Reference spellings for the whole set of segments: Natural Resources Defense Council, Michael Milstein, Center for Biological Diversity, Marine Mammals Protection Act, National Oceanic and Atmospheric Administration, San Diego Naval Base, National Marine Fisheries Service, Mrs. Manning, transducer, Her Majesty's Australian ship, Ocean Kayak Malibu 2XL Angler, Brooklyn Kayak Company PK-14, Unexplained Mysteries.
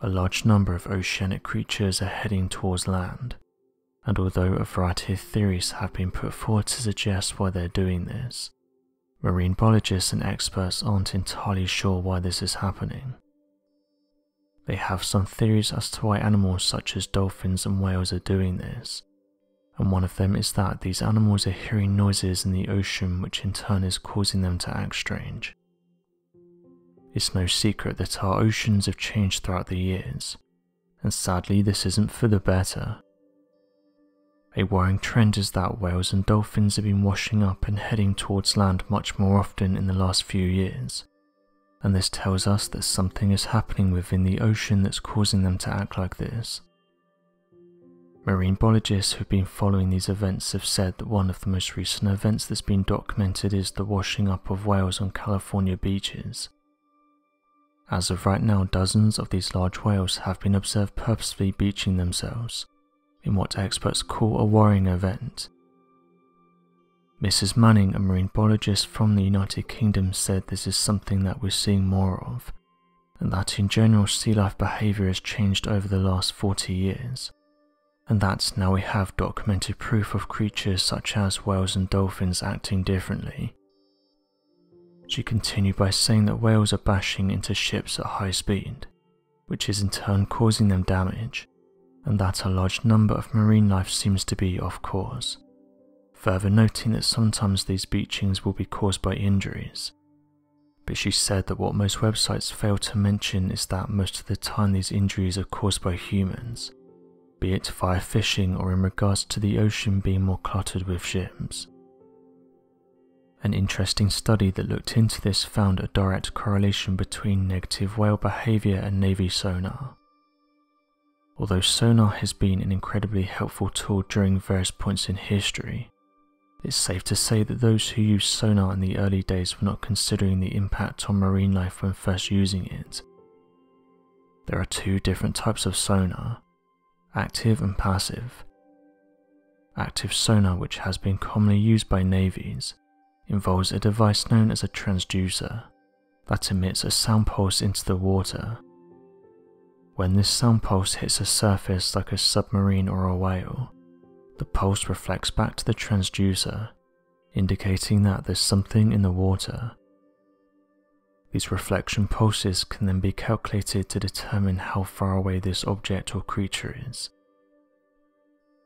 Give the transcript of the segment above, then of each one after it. A large number of oceanic creatures are heading towards land, and although a variety of theories have been put forward to suggest why they're doing this, marine biologists and experts aren't entirely sure why this is happening. They have some theories as to why animals such as dolphins and whales are doing this, and one of them is that these animals are hearing noises in the ocean which in turn is causing them to act strange. It's no secret that our oceans have changed throughout the years, and sadly this isn't for the better. A worrying trend is that whales and dolphins have been washing up and heading towards land much more often in the last few years, and this tells us that something is happening within the ocean that's causing them to act like this. Marine biologists who've been following these events have said that one of the most recent events that's been documented is the washing up of whales on California beaches. As of right now, dozens of these large whales have been observed purposefully beaching themselves, in what experts call a worrying event. Mrs. Manning, a marine biologist from the United Kingdom, said this is something that we're seeing more of, and that in general sea life behaviour has changed over the last 40 years, and that now we have documented proof of creatures such as whales and dolphins acting differently. She continued by saying that whales are bashing into ships at high speed, which is in turn causing them damage, and that a large number of marine life seems to be off course, further noting that sometimes these beachings will be caused by injuries. But she said that what most websites fail to mention is that most of the time these injuries are caused by humans, be it via fishing or in regards to the ocean being more cluttered with ships. An interesting study that looked into this found a direct correlation between negative whale behaviour and Navy sonar. Although sonar has been an incredibly helpful tool during various points in history, it's safe to say that those who used sonar in the early days were not considering the impact on marine life when first using it. There are two different types of sonar, active and passive. Active sonar, which has been commonly used by navies, involves a device known as a transducer that emits a sound pulse into the water. When this sound pulse hits a surface like a submarine or a whale, the pulse reflects back to the transducer, indicating that there's something in the water. These reflection pulses can then be calculated to determine how far away this object or creature is.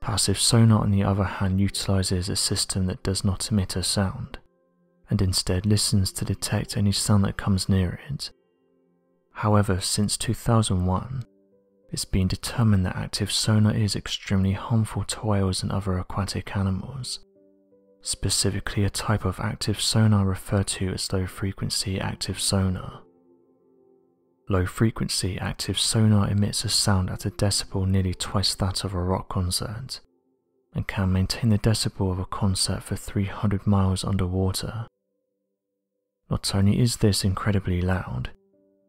Passive sonar, on the other hand, utilises a system that does not emit a sound, and instead listens to detect any sound that comes near it. However, since 2001, it's been determined that active sonar is extremely harmful to whales and other aquatic animals, specifically a type of active sonar referred to as low-frequency active sonar. Low-frequency active sonar emits a sound at a decibel nearly twice that of a rock concert, and can maintain the decibel of a concert for 300 miles underwater. Not only is this incredibly loud,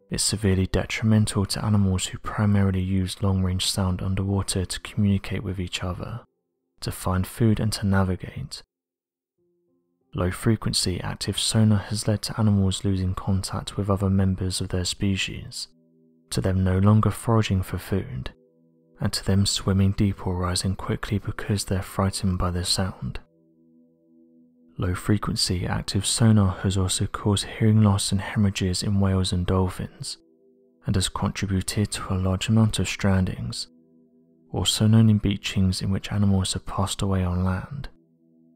it's severely detrimental to animals who primarily use long-range sound underwater to communicate with each other, to find food and to navigate. Low-frequency active sonar has led to animals losing contact with other members of their species, to them no longer foraging for food, and to them swimming deep or rising quickly because they're frightened by the sound. Low-frequency active sonar has also caused hearing loss and hemorrhages in whales and dolphins, and has contributed to a large amount of strandings, also known in beachings in which animals have passed away on land,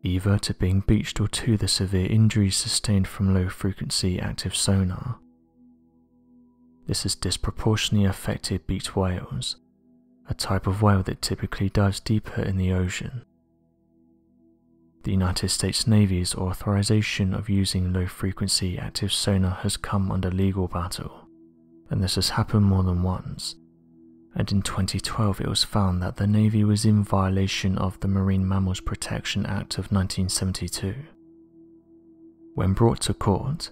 either to being beached or to the severe injuries sustained from low-frequency active sonar. This has disproportionately affected beaked whales, a type of whale that typically dives deeper in the ocean. The United States Navy's authorization of using low-frequency active sonar has come under legal battle, and this has happened more than once, and in 2012 it was found that the Navy was in violation of the Marine Mammals Protection Act of 1972. When brought to court,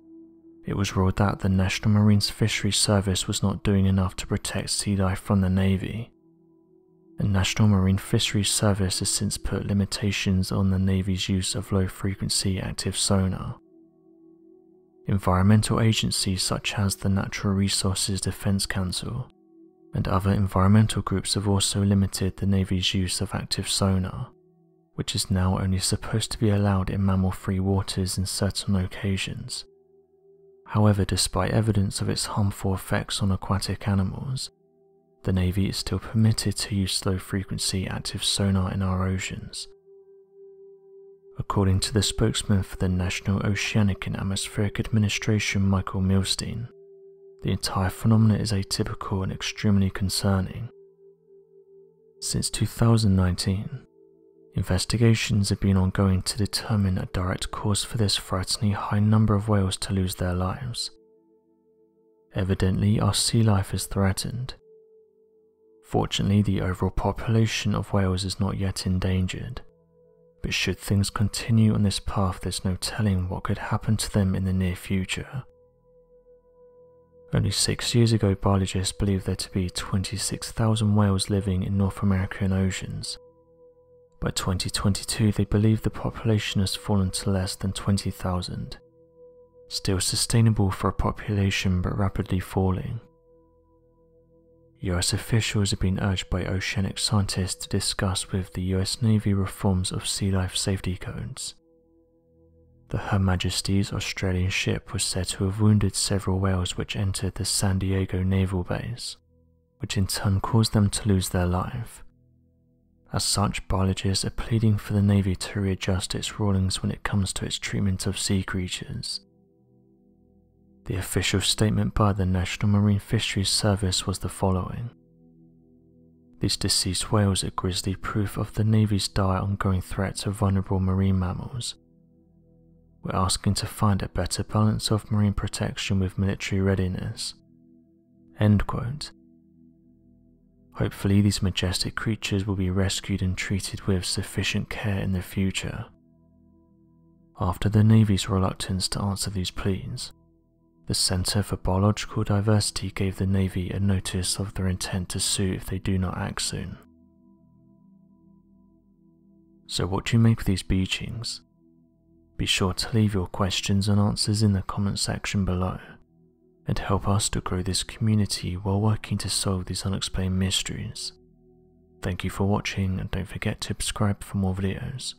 it was ruled that the National Marine Fisheries Service was not doing enough to protect sea life from the Navy. The National Marine Fisheries Service has since put limitations on the Navy's use of low-frequency active sonar. Environmental agencies such as the Natural Resources Defense Council and other environmental groups have also limited the Navy's use of active sonar, which is now only supposed to be allowed in mammal-free waters in certain occasions. However, despite evidence of its harmful effects on aquatic animals, the Navy is still permitted to use low-frequency active sonar in our oceans. According to the spokesman for the National Oceanic and Atmospheric Administration, Michael Milstein, the entire phenomenon is atypical and extremely concerning. Since 2019, investigations have been ongoing to determine a direct cause for this frighteningly high number of whales to lose their lives. Evidently, our sea life is threatened. Fortunately, the overall population of whales is not yet endangered, but should things continue on this path, there's no telling what could happen to them in the near future. Only 6 years ago, biologists believed there to be 26,000 whales living in North American oceans. By 2022, they believe the population has fallen to less than 20,000, still sustainable for a population but rapidly falling. US officials have been urged by oceanic scientists to discuss with the US Navy reforms of sea life safety codes. The Her Majesty's Australian ship was said to have wounded several whales which entered the San Diego Naval Base, which in turn caused them to lose their life. As such, biologists are pleading for the Navy to readjust its rulings when it comes to its treatment of sea creatures. The official statement by the National Marine Fisheries Service was the following. These deceased whales are grisly proof of the Navy's dire ongoing threat to vulnerable marine mammals. We're asking to find a better balance of marine protection with military readiness. End quote. Hopefully these majestic creatures will be rescued and treated with sufficient care in the future. After the Navy's reluctance to answer these pleas, the Center for Biological Diversity gave the Navy a notice of their intent to sue if they do not act soon. So what do you make of these beachings? Be sure to leave your questions and answers in the comment section below, and help us to grow this community while working to solve these unexplained mysteries. Thank you for watching, and don't forget to subscribe for more videos.